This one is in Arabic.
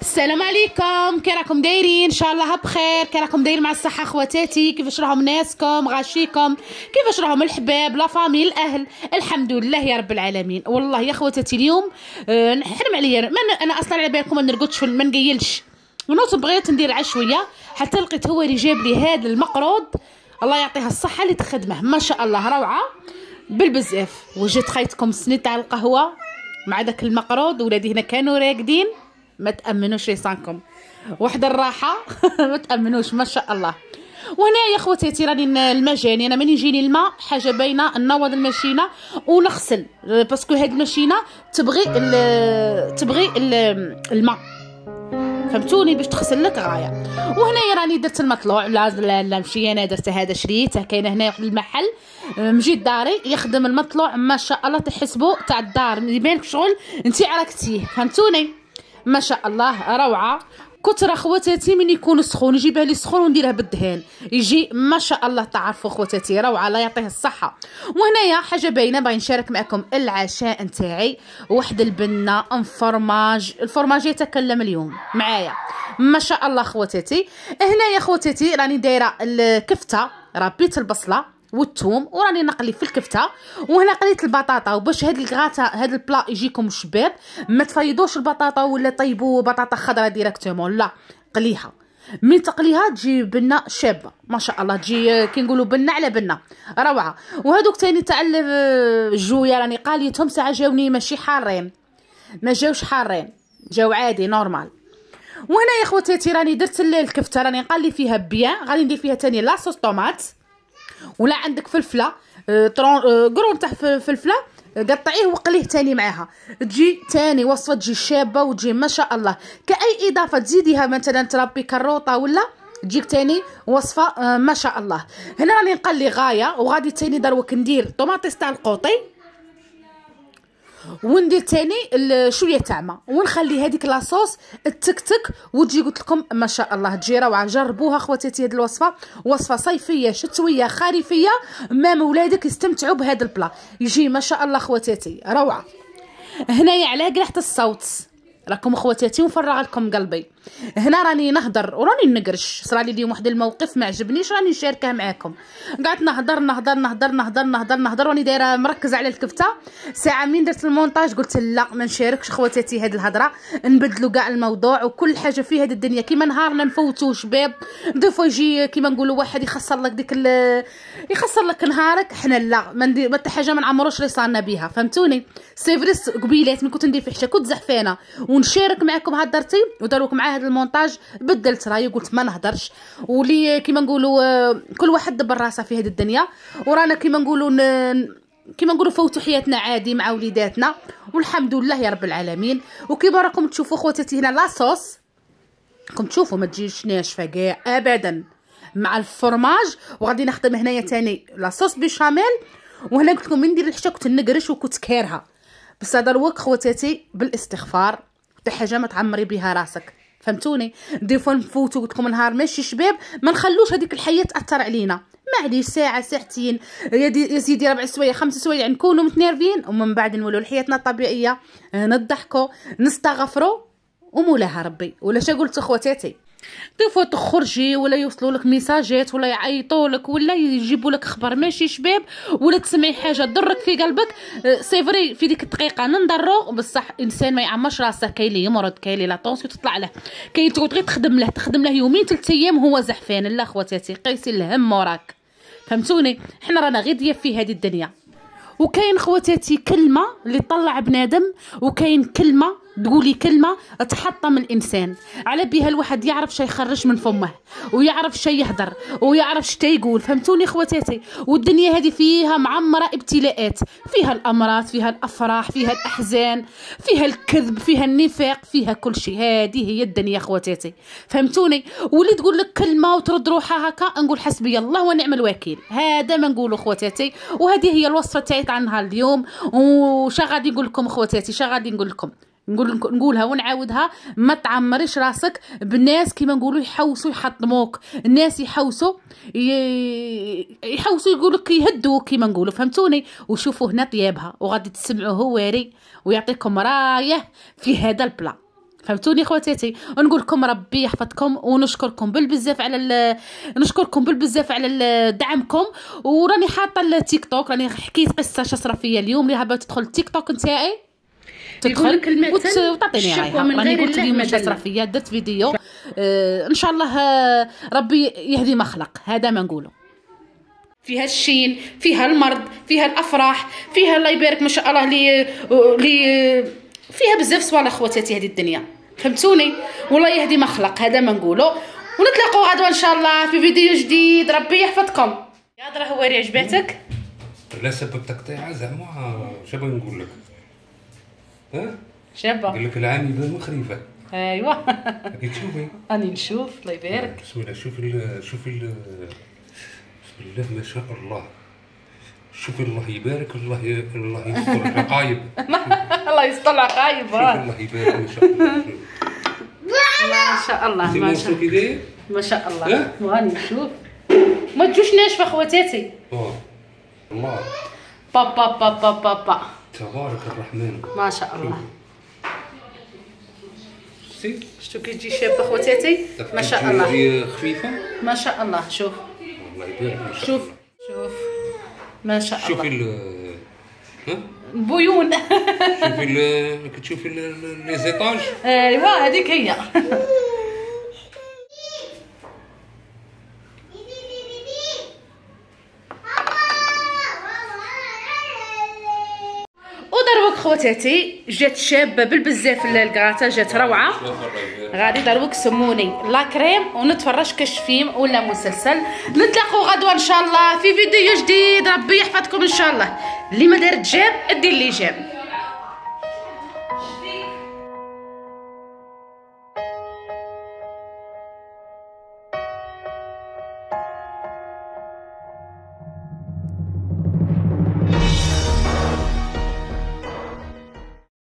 السلام عليكم، كي راكم دايرين؟ ان شاء الله بخير. كي راكم دايرين مع الصحه خواتاتي؟ كيفاش راهم ناسكم غاشيكم؟ كيفاش راهم الحباب لا فامي الاهل؟ الحمد لله يا رب العالمين. والله يا خواتاتي اليوم نحرم عليا انا اصلا على بالكم ما نرقدش ما نقيلش، ونوت بغيت ندير عشويه حتى لقيت هو اللي جاب لي هذا المقروض، الله يعطيها الصحه اللي تخدمه ما شاء الله روعه بالبزاف. وجيت خايتكم سنيت على القهوه مع داك المقروض، ولادي هنا كانوا راقدين ما تامنوش لسانكم، وحده الراحه ما تامنوش ما شاء الله. وهنا يا خواتاتي راني المجاني، انا ملي يجيني الماء حاجه باينه نوض الماشينه ونغسل، باسكو هاد الماشينه تبغي الماء فهمتوني باش تغسل لك غايه. وهنايا راني درت المطلوع، لا مشي انا درت هذا شريته، كاينه هنا في المحل مجيت داري يخدم المطلوع ما شاء الله تحسبو تاع الدار، ملي يبان لك شغل انت عرفتيه فهمتوني ما شاء الله روعه. كثر خواتاتي من يكون سخون نجيبها لي سخون ونديرها بالدهان يجي ما شاء الله، تعرفوا خواتاتي روعه الله يعطيه الصحه. وهنايا حاجه باينه باغي نشارك معكم العشاء نتاعي، واحد البنه ام فرماج، الفرماج يتكلم اليوم معايا ما شاء الله خواتاتي. هنايا خواتاتي راني دايره الكفته، ربيت البصله والثوم وراني نقلي في الكفته، وهنا قليت البطاطا. وباش هاد الكغاتا هاد البلا يجيكم شباب ما تفيضوش البطاطا ولا طيبوا بطاطا خضراء ديريكتومون، لا قليها، من تقليها تجي بنه شابه ما شاء الله، تجي كي نقولوا بنه على بنه روعه. وهذوك تاني تاع الجويه راني قاليتهم ساعه جاوني ماشي حارين، ما جاوش حارين جاو عادي نورمال. وهنا يا خواتاتي راني درت الكفته راني قالي فيها بيان، غادي ندير فيها تاني لاصوص طوماط، ولا عندك فلفله قرون تاع فلفله قطعيه وقليه تاني معاها، تجي تاني وصفه تجي شابه وتجي ما شاء الله. كاي اضافه تزيديها مثلا تربي كروطه ولا تجيك تاني وصفه ما شاء الله. هنا راني نقلي غايه، وغادي تاني دروك ندير طوماطيس تاع القوطي وندير تاني شويه تاع ما ونخلي هذيك لاصوص التكتك وتجي قلت لكم ما شاء الله تجي روعه. جربوها خواتاتي هذه الوصفه، وصفه صيفيه شتويه خريفيه، مام ولادك يستمتعوا بهذا البلا يجي ما شاء الله خواتاتي روعه. هنايا علاه قلحت الصوت راكم خواتاتي ونفرغ لكم قلبي، هنا راني نهضر وراني نقرش، صرالي اليوم واحد الموقف ما عجبنيش راني نشاركه معاكم. قعدت نهضر واني دايره مركزه على الكفته ساعه، من درت المونتاج قلت لا ما نشاركش خواتاتي هذه الهضره، نبدلوا كاع الموضوع وكل حاجه في هذه الدنيا كيما نهارنا نفوتوه شباب. دفوا يجي كيما نقولوا واحد يخسر لك ديك يخسر لك نهارك، حنا لا ما حتى حاجه ما نعمروش لصالنا بها فهمتوني. سيفرس قبيلات من كنت ندير في حشا كنت زحفانه ونشارك معكم هضرتي وداروك معايا هذا المونتاج، بدلت رايي قلت ما نهضرش ولي كيما نقولوا كل واحد دبر راسه في هذه الدنيا، ورانا كيما نقولوا فوتوا حياتنا عادي مع وليداتنا والحمد لله يا رب العالمين. وكيما راكم تشوفوا خواتاتي هنا لاصوص راكم تشوفوا ما تجيش ناشفه كاع ابدا مع الفرماج، وغادي نخدم هنايا ثاني لاصوص بيشاميل. وهنا قلت لكم من ندير الحشا كنت نقرش وكنت كارهه، بس دروك خواتاتي بالاستغفار حتى حاجه ما تعمري بها راسك فهمتوني. دي فوا نفوتو قلت لكم نهار ماشي شباب، ما نخلوش هذيك الحياه تاثر علينا، معليش ساعه ساعتين يا سيدي 4 سوايع 5 سوايع نكونوا متنرفين، ومن بعد نولوا لحياتنا الطبيعيه نضحكوا نستغفروا ومولاها ربي. ولا شا قلت خواتاتي؟ دي فوا تخرجي ولا يوصلوا لك ميساجات ولا يعيطوا لك ولا يجيبوا لك خبر ماشي شباب، ولا تسمعي حاجه تضرك في قلبك، سيفري في ديك الدقيقه نضروا بصح انسان ما يعمرش راسه، كاين ليه مرض كاين ليه لاطونسيون تطلع له، كاين تقعد غير تخدم له يومين 3 ايام هو زحفان. لا خواتاتي قيسي الهم وراك فهمتوني، حنا رانا غير ضياف في هذه الدنيا. وكاين خواتاتي كلمه اللي طلع بنادم، وكاين كلمه تقولي كلمه تحطم الانسان، على بها الواحد يعرف شي يخرج من فمه ويعرف شي يهضر ويعرف شتا يقول فهمتوني خواتاتي. والدنيا هذه فيها معمره ابتلاءات، فيها الامراض فيها الافراح فيها الاحزان فيها الكذب فيها النفاق فيها كل شيء، هذه هي الدنيا خواتاتي فهمتوني. واللي تقول لك كلمه وترد روحها هكا نقول حسبي الله ونعم الوكيل، هذا ما نقولوا خواتاتي. وهذه هي الوصفه تاعت عنها اليوم، وش غادي نقول لكم خواتاتي؟ شا غادي نقولها ونعاودها، ما تعمريش راسك بالناس كيما نقولوا يحوسوا يحطموك، الناس يحوسوا يقولك يهدوك كيما نقولوا فهمتوني. وشوفوا هنا طيابها وغادي تسمعوا هواري ويعطيكم رايه في هذا البلا فهمتوني خواتاتي؟ ونقول لكم ربي يحفظكم ونشكركم بالبزاف على دعمكم. وراني حاطه التيك توك، راني حكيت قصه شصرفيه اليوم اللي حابه تدخل التيك توك نتاعي تدخل وتعطيني عليها. راني قلت اليوم شصرفيه درت فيديو ان شاء الله ربي يهدي مخلق. هذا ما نقوله، فيها الشين، فيها المرض، فيها الافراح، فيها الله يبارك ما شاء الله لي فيها بزاف صوالح خواتاتي هذه الدنيا. فهمتوني؟ والله يهدي ما خلق. هذا ما نقولو، ونتلاقاو غدوه ان شاء الله في فيديو جديد. ربي يحفظكم. يا هضره هواري عجباتك؟ لا سبب تقطيعه زعما شنو بغي نقول لك؟ ها؟ شابه قال لك العام يبان من خريفه. ايوا كي تشوفي راني نشوف. الله يبارك. بسم الله. شوفي بسم الله ما شاء الله. شوفي الله يبارك. الله يستر العقايب. الله يستر العقايب. شوفي الله يبارك ما شاء الله. ما شاء الله ما شاء الله ما شاء الله. وهاني نشوف ما تجوش ناشفه خواتاتي. الله بابا بابا بابا تبارك الرحمن ما شاء الله. شتو كي تجي شابه خواتاتي ما شاء الله، خفيفه ما شاء الله. شوف الله يبارك ما شاء الله. شوف ما شاء الله. شوفي البيون. شوفي كتشوفي لي زيطاج. ايوا هذيك هي. ودروك خواتاتي جات شابه بالبزاف الكراطه، جات روعه. غادي دروك سموني لا كريم ونتفرج كشفيم ولا مسلسل. نتلاقوا غدوه ان شاء الله في فيديو جديد. ربي يحفظكم ان شاء الله. اللي ما دارت جيم ادير لي جيم.